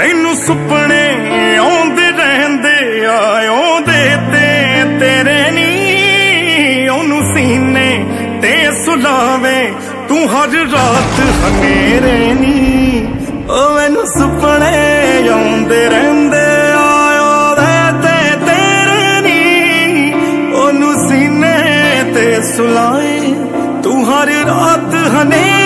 मैनू सुपने आंदे रहंदे आंदे ते तेरे नी ओनू सीने ते सुलावे तू हर रात हनेरे नी ओ मैनू सुपने आंदे रहंदे आंदे ते तेरे नी ओनू सीने ते सुलाए तू हर रात हनेरे।